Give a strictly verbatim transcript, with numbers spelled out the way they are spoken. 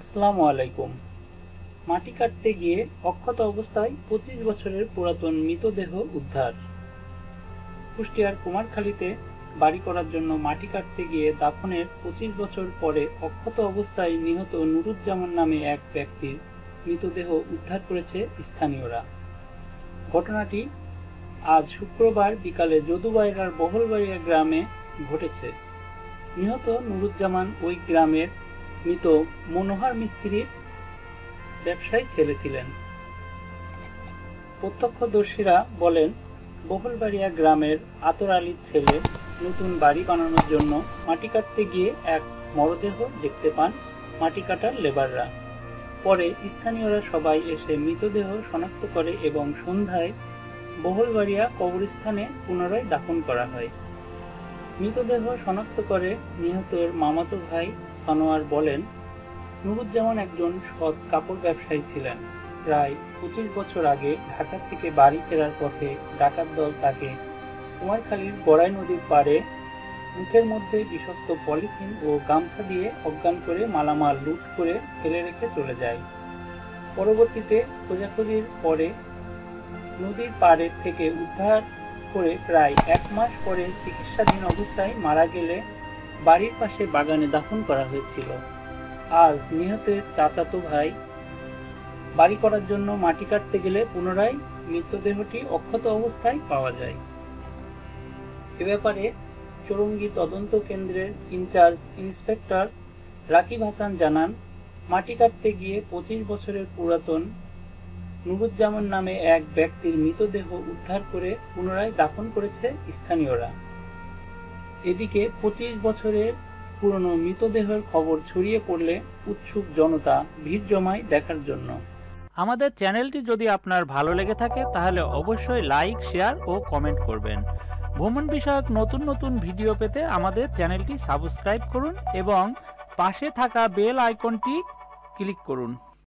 আসসালামু আলাইকুম। মাটি কাটতে গিয়ে অক্ষত অবস্থায় পঁচিশ বছরের পুরাতন মৃতদেহ উদ্ধার। কুষ্টিয়ার কুমারখালীতে বাড়ি করার জন্য মাটি কাটতে গিয়ে দাফনের পঁচিশ বছর পরে অক্ষত অবস্থায় নিহত নুরুজ্জামান নামে এক ব্যক্তির মৃতদেহ উদ্ধার করেছে স্থানীয়রা। ঘটনাটি আজ শুক্রবার বিকালে যদুবাইরার বহলবাড়িয়া গ্রামে ঘটেছে। নিহত নুরুজ্জামান ওই গ্রামের মৃত মনোহর মিস্ত্রির ব্যবসায়ী ছেলে ছিলেন। প্রত্যক্ষদর্শীরা বলেন, বহলবাড়িয়া গ্রামের আতর আলীর ছেলে নতুন বাড়ি বানানোর জন্য মাটি কাটতে গিয়ে এক মরদেহ দেখতে পান মাটি কাটার লেবাররা। পরে স্থানীয়রা সবাই এসে মৃতদেহ শনাক্ত করে এবং সন্ধ্যায় বহলবাড়িয়া কবরস্থানে পুনরায় দাফন করা হয়। মৃতদেহ শনাক্ত করে নিহতের মামাতো ভাই সানোয়ার বলেন, নুরুজ্জামান একজন সৎ কাপড় ব্যবসায়ী ছিলেন। প্রায় পঁচিশ বছর আগে ঢাকা থেকে বাড়ি ফেরার পথে ডাকাত দল তাকে কুমারখালীর গড়াই নদীর পাড়ে মুখের মধ্যে বিষাক্ত পলিথিন ও গামছা দিয়ে অজ্ঞান করে মালামাল লুট করে ফেলে রেখে চলে যায়। পরবর্তীতে খোঁজাখুঁজির পরে নদীর পাড়ের থেকে উদ্ধার করে প্রায় এক মাস পরে চিকিৎসাধীন অবস্থায় মারা গেলে বাড়ির পাশে বাগানে দাফন করা হয়েছিল। আজ নিহতের চাচাতো ভাই বাড়ি করার জন্য মাটি কাটতে গেলে পুনরায় মৃতদেহটি অক্ষত অবস্থায় পাওয়া যায়। এ ব্যাপারে চৌরঙ্গি তদন্ত কেন্দ্রের ইনচার্জ ইন্সপেক্টর রাকিব হাসান জানান, মাটি কাটতে গিয়ে পঁচিশ বছরের পুরাতন নুরুজ্জামান নামে এক ব্যক্তির মৃতদেহ উদ্ধার করে পুনরায় দাফন করেছে স্থানীয়রা। এদিকে পঁচিশ বছরের পুরনো মৃতদেহের খবর ছড়িয়ে পড়লে উৎসুক জনতা ভিড় জমায় দেখার জন্য। আমাদের চ্যানেলটি যদি আপনার ভালো লেগে থাকে তাহলে অবশ্যই লাইক, শেয়ার ও কমেন্ট করবেন। ভ্রমণ বিষয়ক নতুন নতুন ভিডিও পেতে আমাদের চ্যানেলটি সাবস্ক্রাইব করুন এবং পাশে থাকা বেল আইকনটি ক্লিক করুন।